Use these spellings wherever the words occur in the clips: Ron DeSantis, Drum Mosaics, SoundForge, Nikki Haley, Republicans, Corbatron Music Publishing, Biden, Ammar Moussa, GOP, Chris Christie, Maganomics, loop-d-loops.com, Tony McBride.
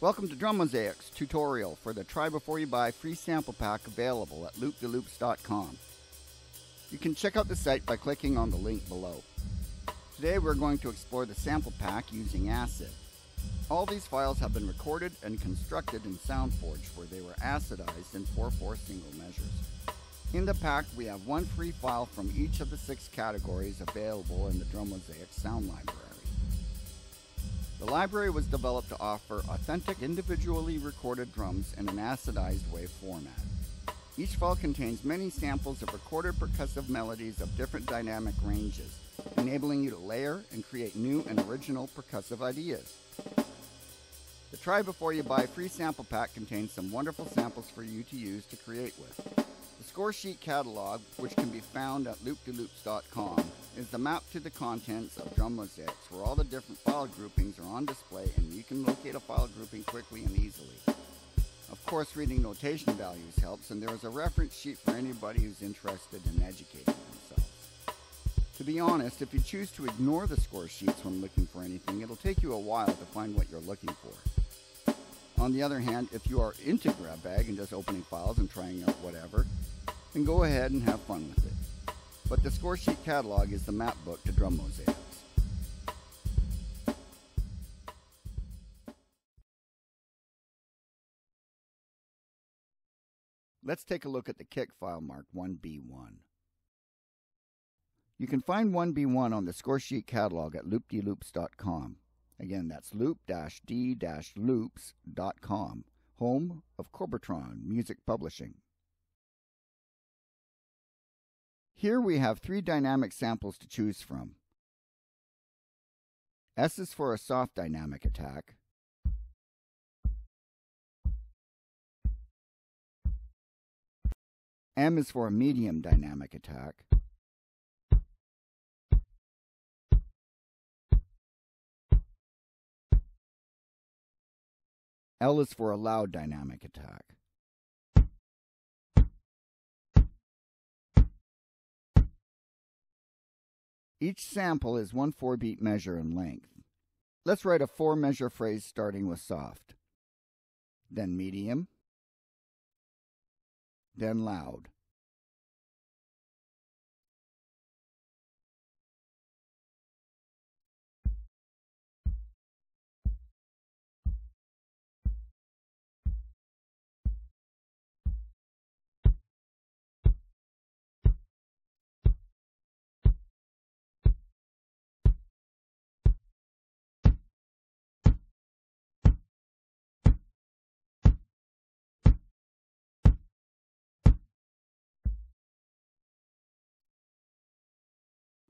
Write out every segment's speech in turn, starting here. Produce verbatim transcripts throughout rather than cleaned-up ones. Welcome to Drum Mosaics tutorial for the Try Before You Buy free sample pack available at loop d loops dot com. You can check out the site by clicking on the link below. Today we're going to explore the sample pack using acid. All these files have been recorded and constructed in SoundForge, where they were acidized in four four single measures. In the pack we have one free file from each of the six categories available in the Drum Mosaics sound library. The library was developed to offer authentic, individually recorded drums in an acidized wave format. Each file contains many samples of recorded percussive melodies of different dynamic ranges, enabling you to layer and create new and original percussive ideas. The Try Before You Buy free sample pack contains some wonderful samples for you to use to create with. The score sheet catalog, which can be found at loop d loops dot com, is the map to the contents of Drum Mosaics, where all the different file groupings are on display and you can locate a file grouping quickly and easily. Of course, reading notation values helps, and there is a reference sheet for anybody who's interested in educating themselves. To be honest, if you choose to ignore the score sheets when looking for anything, it'll take you a while to find what you're looking for. On the other hand, if you are into grab bag and just opening files and trying out whatever, then go ahead and have fun with it. But the score sheet catalog is the map book to Drum Mosaics. Let's take a look at the kick file marked one B one. You can find one B one on the score sheet catalog at loop d loops dot com. Again, that's loop d loops dot com, home of Corbatron Music Publishing. Here we have three dynamic samples to choose from. S is for a soft dynamic attack. M is for a medium dynamic attack. L is for a loud dynamic attack. Each sample is one four-beat measure in length. Let's write a four-measure phrase starting with soft, then medium, then loud.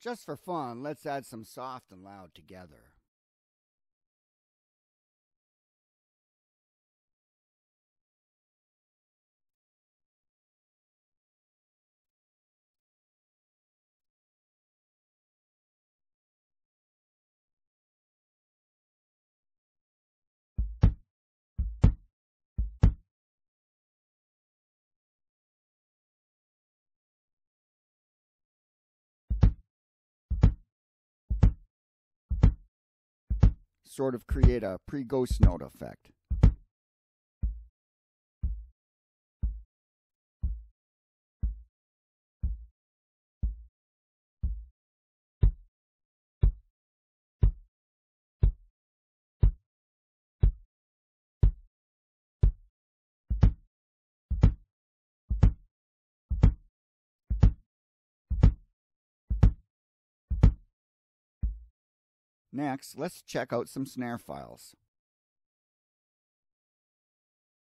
Just for fun, let's add some soft and loud together. Sort of create a pre-ghost note effect. Next, let's check out some snare files.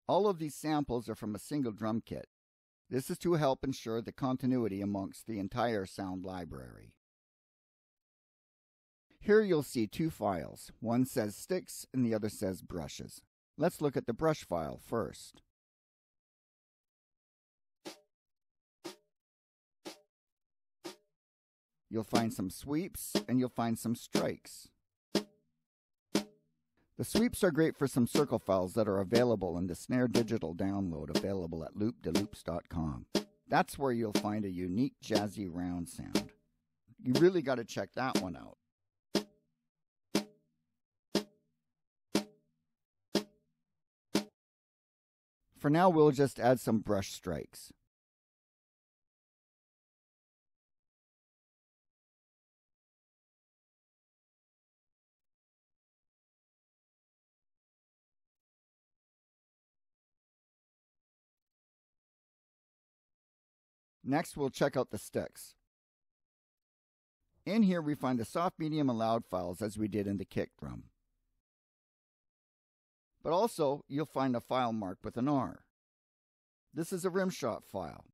All of these samples are from a single drum kit. This is to help ensure the continuity amongst the entire sound library. Here you'll see two files. One says sticks and the other says brushes. Let's look at the brush file first. You'll find some sweeps and you'll find some strikes. The sweeps are great for some circle files that are available in the snare digital download available at loop d loops dot com. That's where you'll find a unique jazzy round sound. You really got to check that one out. For now, we'll just add some brush strikes. Next, we'll check out the sticks. In here, we find the soft, medium, and loud files as we did in the kick drum. But also, you'll find a file marked with an R. This is a rimshot file.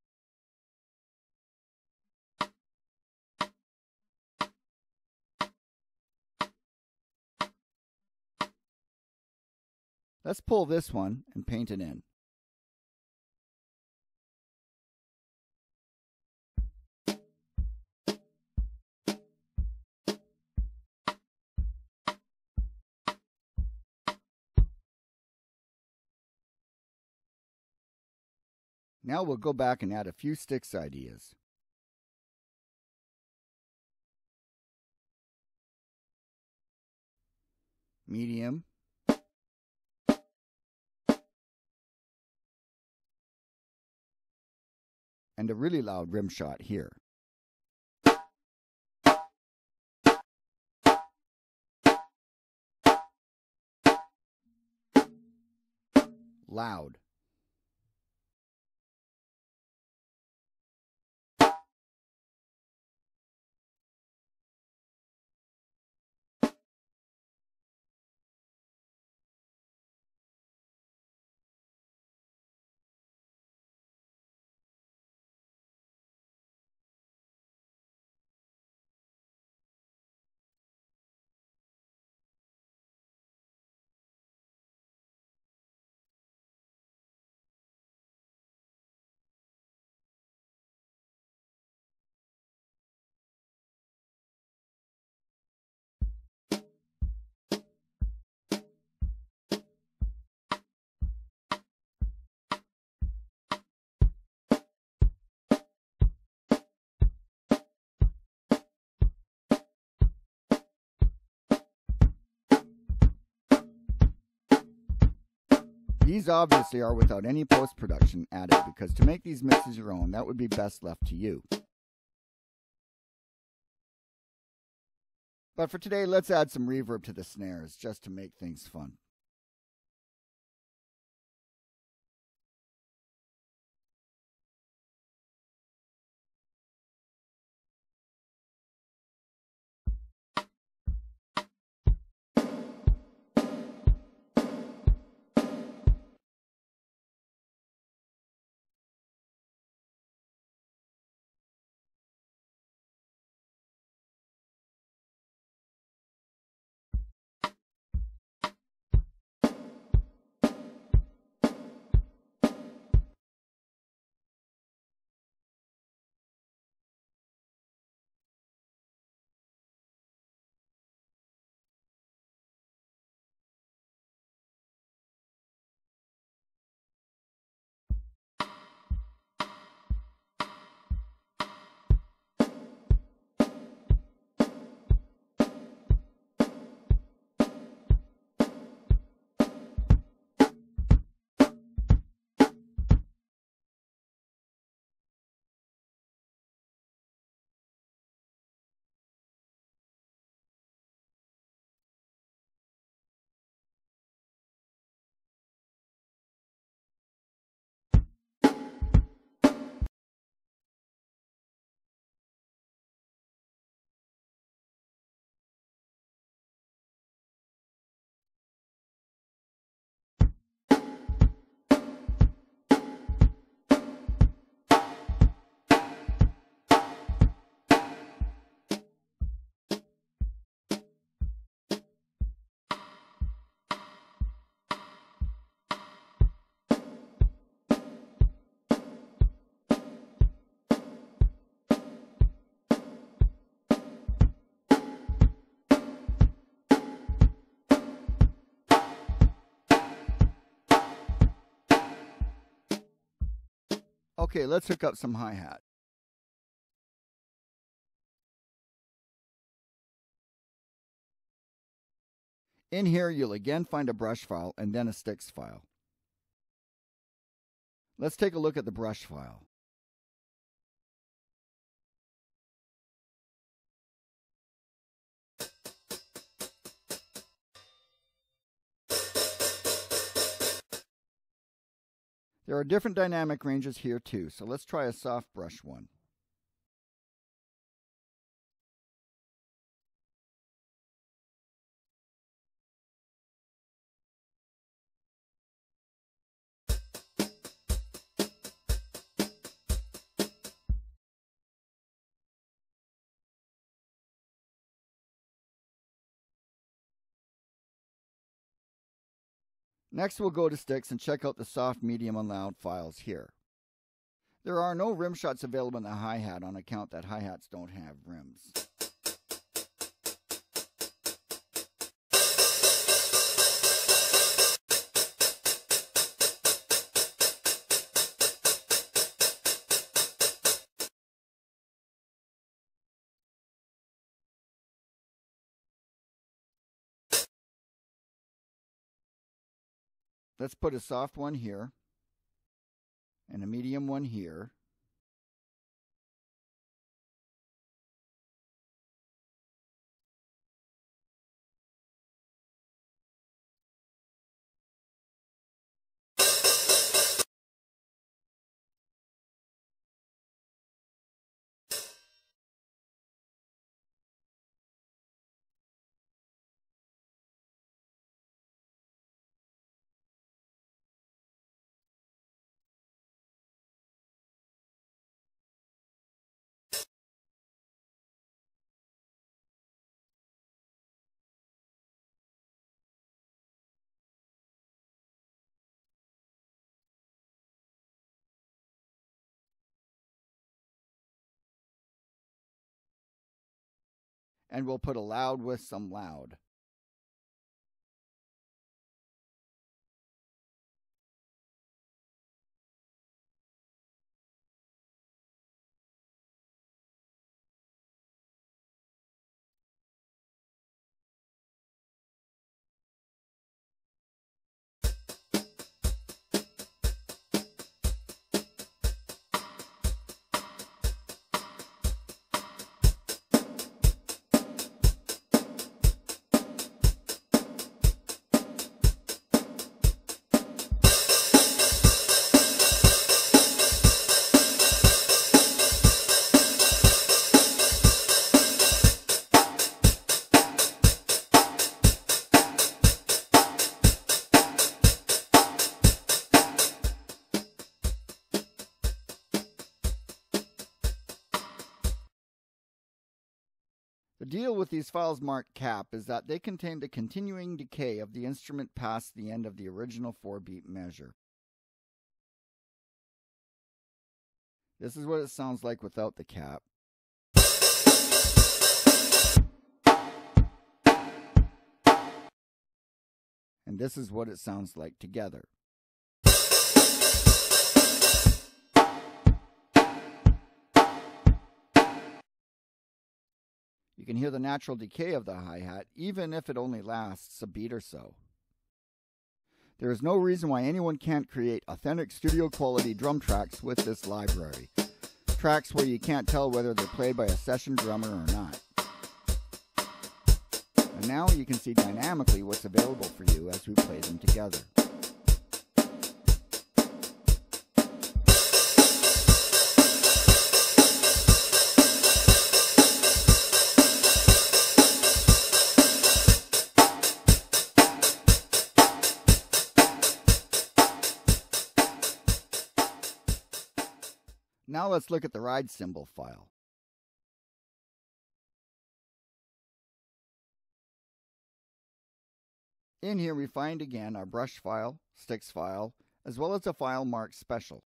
Let's pull this one and paint it in. Now we'll go back and add a few sticks ideas. Medium. And a really loud rim shot here. Loud. These obviously are without any post-production added, because to make these mixes your own, that would be best left to you. But for today, let's add some reverb to the snares, just to make things fun. Okay, let's hook up some hi-hat. In here, you'll again find a brush file and then a sticks file. Let's take a look at the brush file. There are different dynamic ranges here too, so let's try a soft brush one. Next, we'll go to sticks and check out the soft, medium, and loud files here. There are no rim shots available in the hi-hat on account that hi-hats don't have rims. Let's put a soft one here, and a medium one here, and we'll put a loud with some loud. The deal with these files marked cap is that they contain the continuing decay of the instrument past the end of the original four-beat measure. This is what it sounds like without the cap. And this is what it sounds like together. You can hear the natural decay of the hi-hat, even if it only lasts a beat or so. There is no reason why anyone can't create authentic studio-quality drum tracks with this library. Tracks where you can't tell whether they're played by a session drummer or not. And now you can see dynamically what's available for you as we play them together. Now let's look at the ride cymbal file. In here we find again our brush file, sticks file, as well as a file marked special.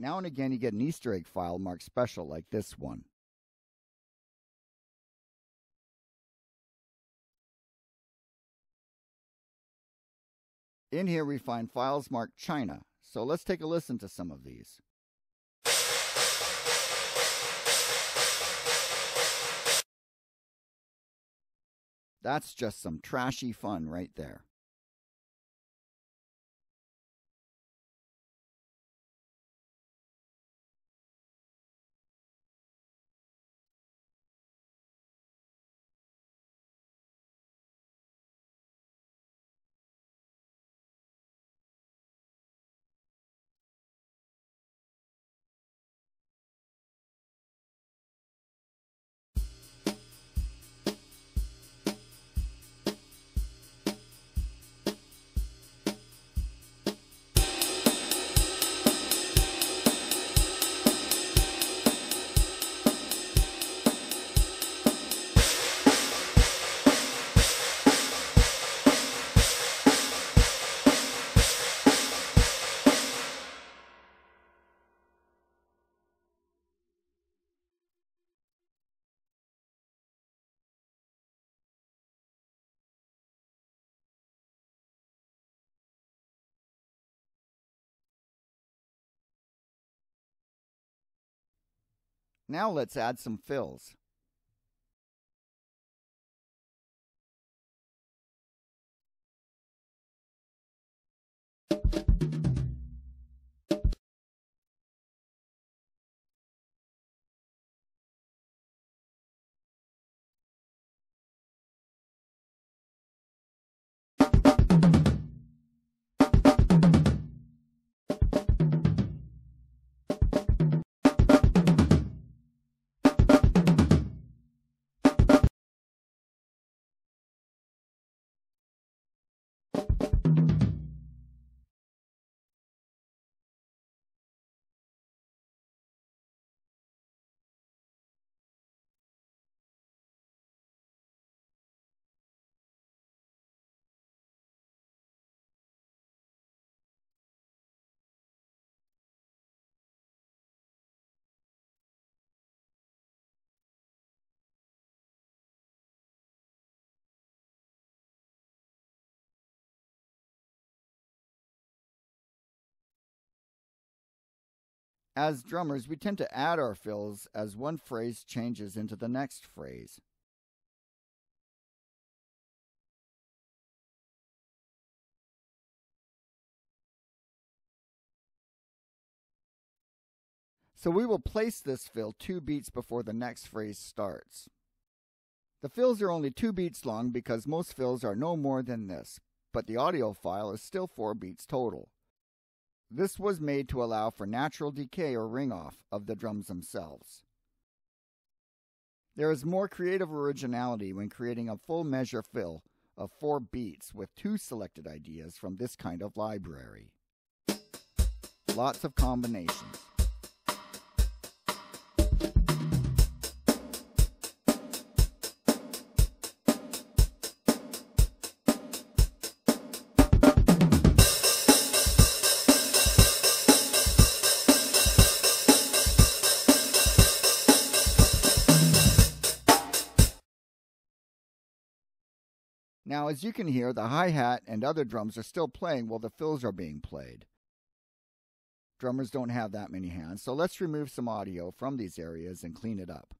now and again you get an Easter egg file marked special like this one. In here we find files marked China, so let's take a listen to some of these. That's just some trashy fun right there. Now let's add some fills. As drummers, we tend to add our fills as one phrase changes into the next phrase. So we will place this fill two beats before the next phrase starts. The fills are only two beats long because most fills are no more than this, but the audio file is still four beats total. This was made to allow for natural decay or ring-off of the drums themselves. There is more creative originality when creating a full measure fill of four beats with two selected ideas from this kind of library. Lots of combinations. Now, as you can hear, the hi-hat and other drums are still playing while the fills are being played. Drummers don't have that many hands, so let's remove some audio from these areas and clean it up.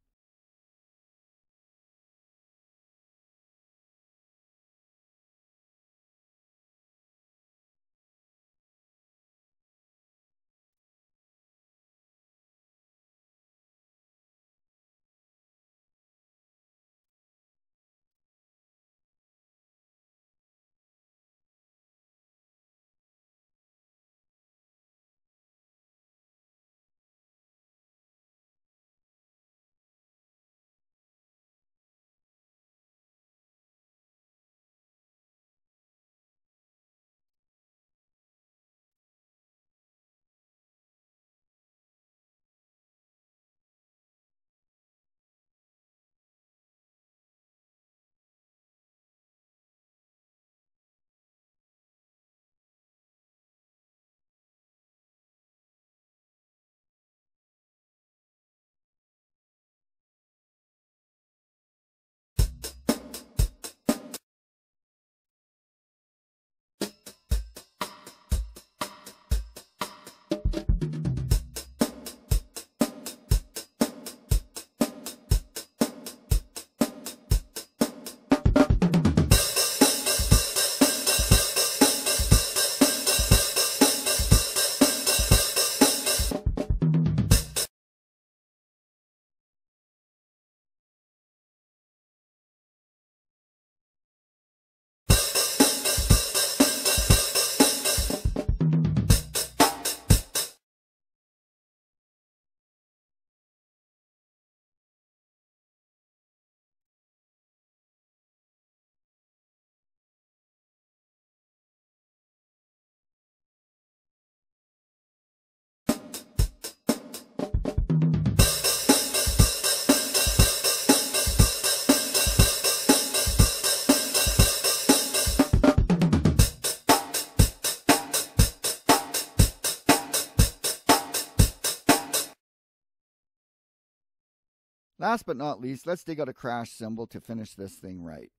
Last but not least, let's dig out a crash cymbal to finish this thing right.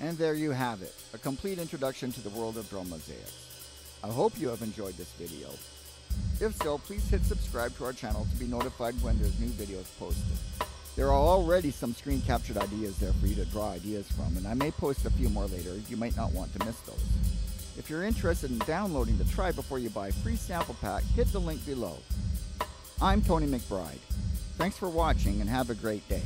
And there you have it, a complete introduction to the world of drum mosaics. I hope you have enjoyed this video. If so, please hit subscribe to our channel to be notified when there's new videos posted. There are already some screen captured ideas there for you to draw ideas from, and I may post a few more later. You might not want to miss those. If you're interested in downloading the Try Before You Buy free sample pack, hit the link below. I'm Tony McBride. Thanks for watching and have a great day.